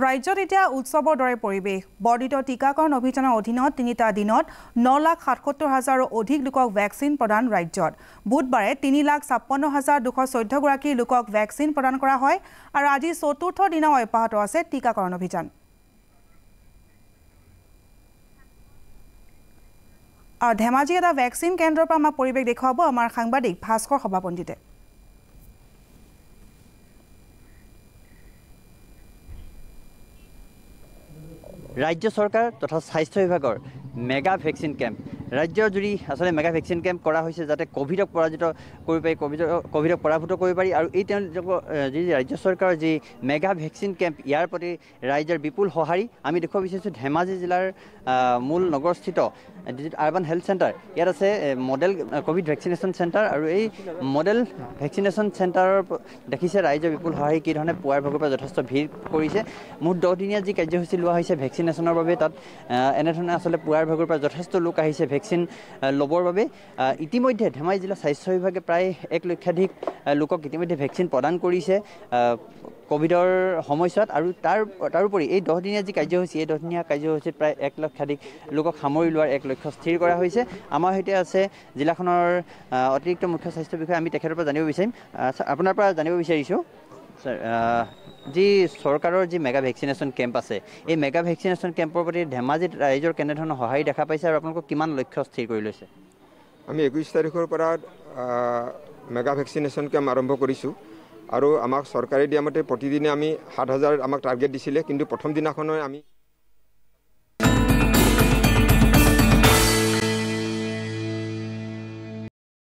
राज्यत एटा उत्सवर दरे परिवेश बर्धित टीकाकरण अभियाনৰ অধীনত ৩টা দিনত ৯,৭৭,০০০ অধিক লোকক ভ্যাকসিন প্রদান ৰাজ্যত বুধবাৰে ৩,৫৬,২১৪ গৰাকী লোকক ভ্যাকসিন প্রদান কৰা হয় আৰু আজি চতুৰ্থ দিনা অব্যাহত আছে টিকাকৰণ অভিযান। আৰু ধেমাজি এটা ভ্যাকসিন কেন্দ্ৰৰ পৰা আমাৰ পৰিৱেশ দেখাব আমাৰ সাংবাদিক ভাস্কৰ সভাপণ্ডিতে। राज्य सरकार तथा स्वास्थ्य विभाग मेगा भैक्सिन कैम्प राज्य जुड़ी आसमें मेगा भैक्सिन कैम्प जाते कोविडक पराजित कोविडक पराभूत और ये जी राज्य सरकार जी मेगा भैक्सिन कैम्प यार प्रति राइजर विपुल सहारि आम देखा विचार धेमाजी जिलार मूल नगर स्थित जी आर्बान हेल्थ सेंटर इतना से मॉडल कोविड भैक्सिनेशन सेंटर और ये मॉडल भैक्सिनेशन सेंटर देखी से राइजर विपुल सहारि कि पुवार भगवान जथेष भीड़ कर मुठ 10 दिनिया जी कार्यसूची लिया भैक्सिनेशनर बारे तक एने आसमें पुवार भगवान जथेष लोक ভ্যাকসিন লবৰ বাবে ইতিমধ্যে ধেমাজি জিলা স্বাস্থ্য বিভাগে প্ৰায় 1 লক্ষাধিক লোকক ইতিমধ্যে ভ্যাকসিন প্ৰদান কৰিছে কোভিডৰ সময়ছোৱাত। আৰু তাৰোপৰি এই 10 দিনীয়া যি কাৰ্যসূচী এই 10 দিনীয়া কাৰ্যসূচীত প্ৰায় 1 লক্ষাধিক লোকক সামৰি লোৱাৰ 1 লক্ষ্য স্থিৰ কৰা হৈছে। আমাৰ সৈতে আছে জিলাখনৰ অতিৰিক্ত মুখ্য স্বাস্থ্য বিষয়া, আমি তেখেতৰ পৰা জানিব বিচাৰিম, আপোনাৰ পৰা জানিব বিচাৰিছোঁ सर जी सरकार जी मेगा भैक्सिनेशन कैम्प आसे ये मेगा भैक्सिनेशन कैम्पर प्रति धेमाजी राइजर केने धरण सहाय देखा पाइसे और आपलोगों को किमान लक्ष्य स्थिर कर लैसे आम 21 तारिखर परा मेगा भैक्सिनेशन कैम्प आरम्भ करिसु और आमाक सरकारे दिया मते प्रतिदिने आमी 7,000 आमाक टार्गेट दिसिले किन्तु प्रथम दिनाखन आमी